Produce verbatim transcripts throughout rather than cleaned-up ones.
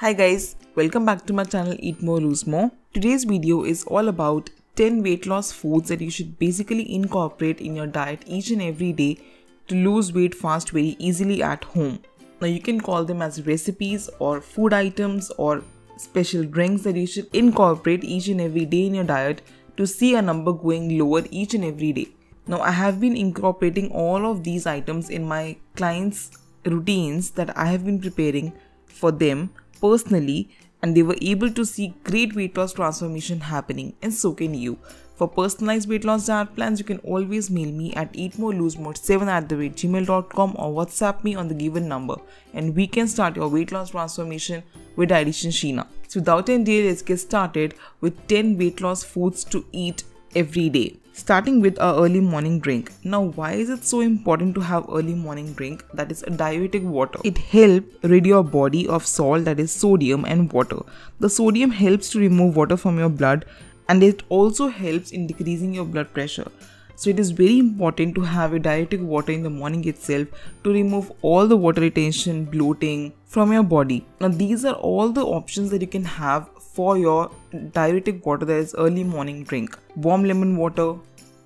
Hi guys, welcome back to my channel Eat More Lose More. Today's video is all about ten weight loss foods that you should basically incorporate in your diet each and every day to lose weight fast very easily at home. Now you can call them as recipes or food items or special drinks that you should incorporate each and every day in your diet to see a number going lower each and every day. Now I have been incorporating all of these items in my clients' routines that I have been preparing for them personally, and they were able to see great weight loss transformation happening, and so can you. For personalized weight loss diet plans, you can always mail me at eatmorelosemore seven at the rate gmail dot com or WhatsApp me on the given number, and we can start your weight loss transformation with Idish Sheena. So without any delay, let's get started with ten weight loss foods to eat every day. Starting with our early morning drink. Now why is it so important to have early morning drink? That is a diuretic water. It helps rid your body of salt, that is sodium and water. The sodium helps to remove water from your blood, and it also helps in decreasing your blood pressure. So it is very important to have a diuretic water in the morning itself to remove all the water retention, bloating from your body. Now these are all the options that you can have for your diuretic water, that is early morning drink. Warm lemon water,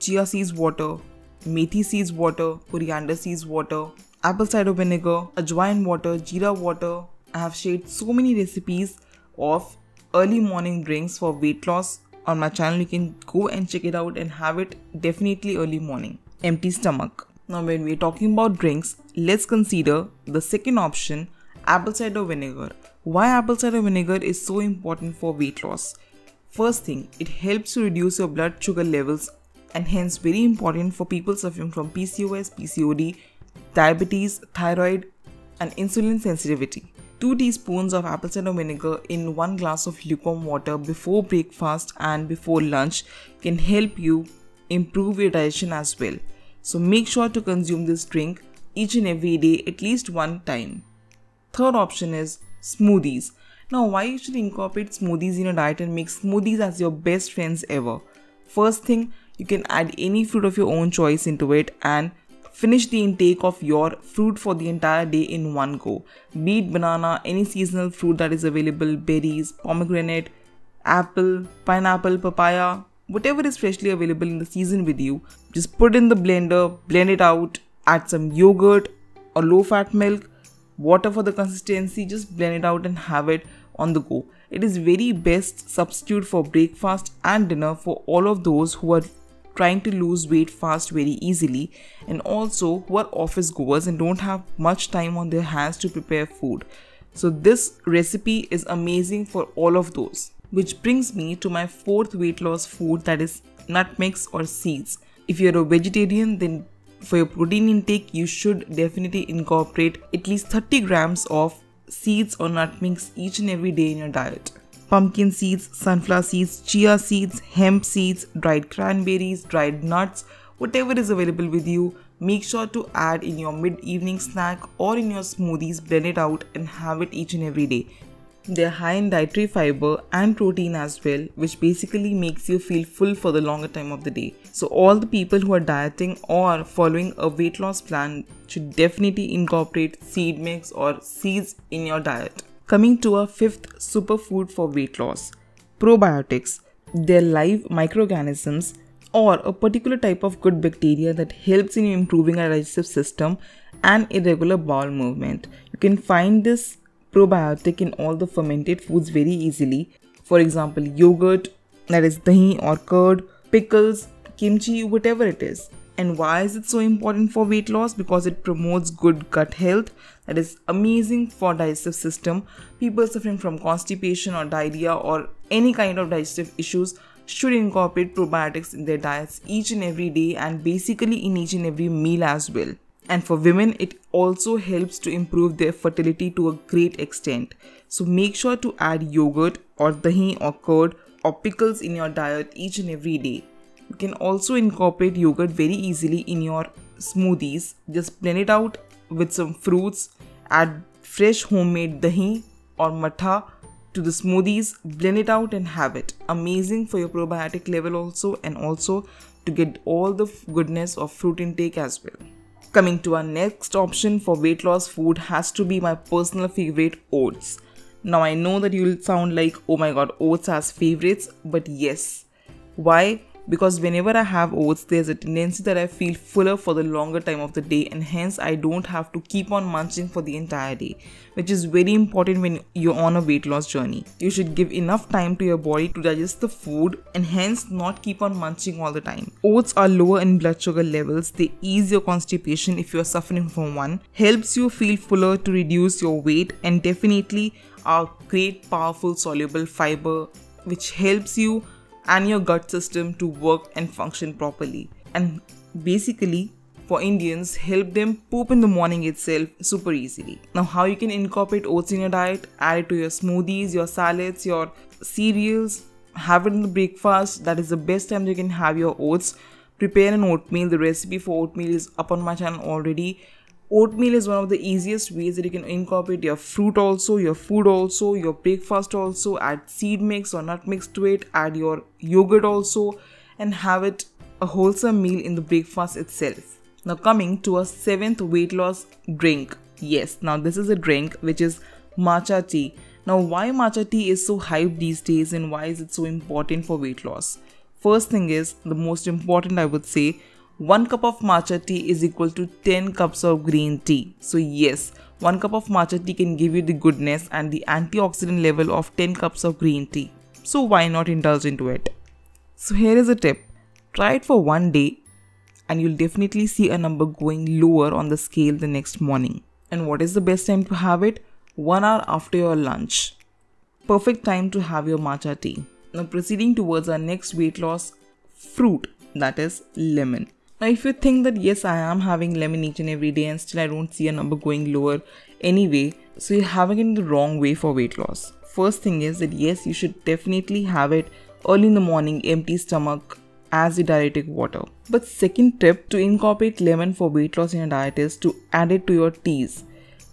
chia seeds water, methi seeds water, coriander seeds water, apple cider vinegar, ajwain water, jeera water. I have shared so many recipes of early morning drinks for weight loss on my channel. You can go and check it out and have it definitely early morning. Empty stomach. Now when we are talking about drinks, let's consider the second option, apple cider vinegar. Why apple cider vinegar is so important for weight loss? First thing, it helps to reduce your blood sugar levels, and hence very important for people suffering from P C O S, P C O D, diabetes, thyroid and insulin sensitivity. two teaspoons of apple cider vinegar in one glass of lukewarm water before breakfast and before lunch can help you improve your digestion as well. So make sure to consume this drink each and every day at least one time. Third option is smoothies. Now why you should incorporate smoothies in your diet and make smoothies as your best friends ever? First thing, you can add any fruit of your own choice into it and finish the intake of your fruit for the entire day in one go. Be it banana, any seasonal fruit that is available, berries, pomegranate, apple, pineapple, papaya, whatever is freshly available in the season with you. Just put in the blender, blend it out, add some yogurt or low-fat milk, water for the consistency, just blend it out and have it on the go. It is very best substitute for breakfast and dinner for all of those who are trying to lose weight fast very easily, and also who are office goers and don't have much time on their hands to prepare food. So this recipe is amazing for all of those. Which brings me to my fourth weight loss food, that is nutmegs or seeds. If you're a vegetarian, then for your protein intake you should definitely incorporate at least thirty grams of seeds or nutmegs each and every day in your diet. Pumpkin seeds, sunflower seeds, chia seeds, hemp seeds, dried cranberries, dried nuts, whatever is available with you, make sure to add in your mid-evening snack or in your smoothies, blend it out and have it each and every day. They are high in dietary fiber and protein as well, which basically makes you feel full for the longer time of the day. So all the people who are dieting or following a weight loss plan should definitely incorporate seed mix or seeds in your diet. Coming to our fifth superfood for weight loss, probiotics. They're live microorganisms or a particular type of good bacteria that helps in improving our digestive system and irregular bowel movement. You can find this probiotic in all the fermented foods very easily. For example, yogurt, that is dahi or curd, pickles, kimchi, whatever it is. And why is it so important for weight loss? Because it promotes good gut health, that is amazing for digestive system. People suffering from constipation or diarrhea or any kind of digestive issues should incorporate probiotics in their diets each and every day, and basically in each and every meal as well. And for women, it also helps to improve their fertility to a great extent. So make sure to add yogurt or dahi or curd or pickles in your diet each and every day. You can also incorporate yogurt very easily in your smoothies. Just blend it out with some fruits, add fresh homemade dahi or matha to the smoothies, blend it out and have it. Amazing for your probiotic level also, and also to get all the goodness of fruit intake as well. Coming to our next option for weight loss food has to be my personal favorite, oats. Now I know that you'll sound like, oh my god, oats has favorites, but yes. Why? Because whenever I have oats, there's a tendency that I feel fuller for the longer time of the day, and hence I don't have to keep on munching for the entire day, which is very important when you're on a weight loss journey. You should give enough time to your body to digest the food and hence not keep on munching all the time. Oats are lower in blood sugar levels, they ease your constipation if you're suffering from one, helps you feel fuller to reduce your weight, and definitely are great powerful soluble fiber which helps you and your gut system to work and function properly, and basically for Indians help them poop in the morning itself super easily. Now how you can incorporate oats in your diet: add it to your smoothies, your salads, your cereals, have it in the breakfast. That is the best time you can have your oats. Prepare an oatmeal. The recipe for oatmeal is up on my channel already. Oatmeal is one of the easiest ways that you can incorporate your fruit also, your food also, your breakfast also. Add seed mix or nut mix to it, add your yogurt also, and have it a wholesome meal in the breakfast itself. Now coming to our seventh weight loss drink. Yes, now this is a drink which is matcha tea. Now why matcha tea is so hyped these days and why is it so important for weight loss? First thing is, the most important I would say, one cup of matcha tea is equal to ten cups of green tea. So yes, one cup of matcha tea can give you the goodness and the antioxidant level of ten cups of green tea. So why not indulge into it? So here is a tip. Try it for one day and you'll definitely see a number going lower on the scale the next morning. And what is the best time to have it? One hour after your lunch. Perfect time to have your matcha tea. Now proceeding towards our next weight loss fruit, that is lemon. Now if you think that yes, I am having lemon each and every day and still I don't see a number going lower anyway, so you're having it in the wrong way for weight loss. First thing is that yes, you should definitely have it early in the morning, empty stomach as your diuretic water. But second tip to incorporate lemon for weight loss in your diet is to add it to your teas.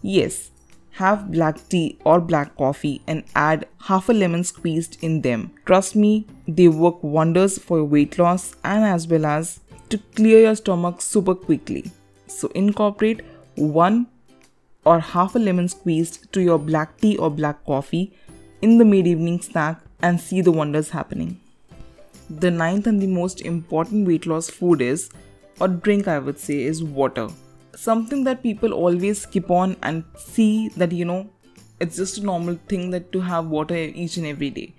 Yes, have black tea or black coffee and add half a lemon squeezed in them. Trust me, they work wonders for weight loss and as well as to clear your stomach super quickly. So incorporate one or half a lemon squeezed to your black tea or black coffee in the mid-evening snack and see the wonders happening. The ninth and the most important weight loss food is, or drink I would say, is water. Something that people always skip on and see that, you know, it's just a normal thing that to have water each and every day.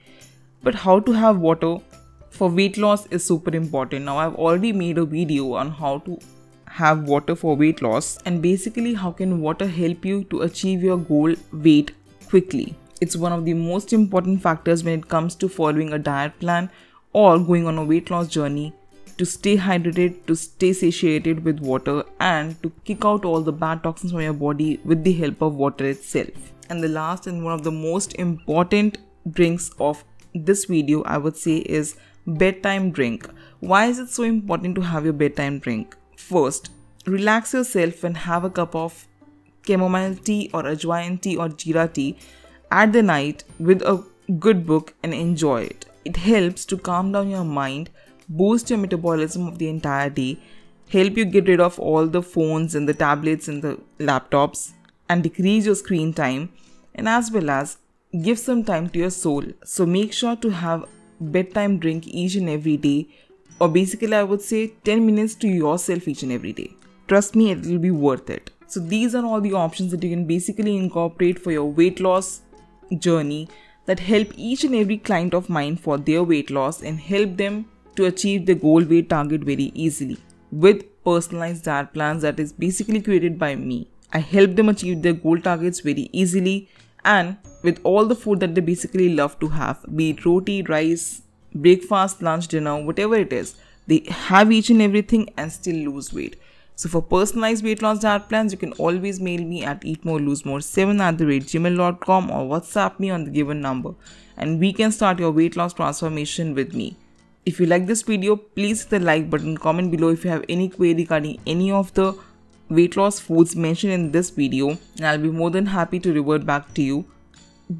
But how to have water for weight loss is super important. Now I've already made a video on how to have water for weight loss and basically how can water help you to achieve your goal weight quickly. It's one of the most important factors when it comes to following a diet plan or going on a weight loss journey, to stay hydrated, to stay satiated with water and to kick out all the bad toxins from your body with the help of water itself. And the last and one of the most important drinks of this video I would say is bedtime drink. Why is it so important to have your bedtime drink? First, relax yourself and have a cup of chamomile tea or ajwain tea or jeera tea at the night with a good book and enjoy it. It helps to calm down your mind, boost your metabolism of the entire day, help you get rid of all the phones and the tablets and the laptops and decrease your screen time, and as well as give some time to your soul. So make sure to have bedtime drink each and every day, or basically I would say ten minutes to yourself each and every day. Trust me, it will be worth it. So these are all the options that you can basically incorporate for your weight loss journey that help each and every client of mine for their weight loss and help them to achieve their goal weight target very easily with personalized diet plans that is basically created by me. I help them achieve their goal targets very easily and with all the food that they basically love to have, be it roti, rice, breakfast, lunch, dinner, whatever it is, they have each and everything and still lose weight. So for personalized weight loss diet plans, you can always mail me at eatmoreloosemore seven at the rate gmail dot com or WhatsApp me on the given number and we can start your weight loss transformation with me. If you like this video, please hit the like button, comment below if you have any query regarding any of the weight loss foods mentioned in this video and I'll be more than happy to revert back to you.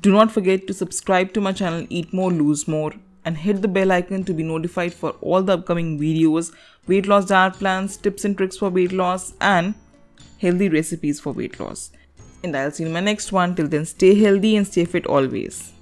Do not forget to subscribe to my channel Eat More Lose More and hit the bell icon to be notified for all the upcoming videos, weight loss diet plans, tips and tricks for weight loss and healthy recipes for weight loss. And I'll see you in my next one. Till then, stay healthy and stay fit always.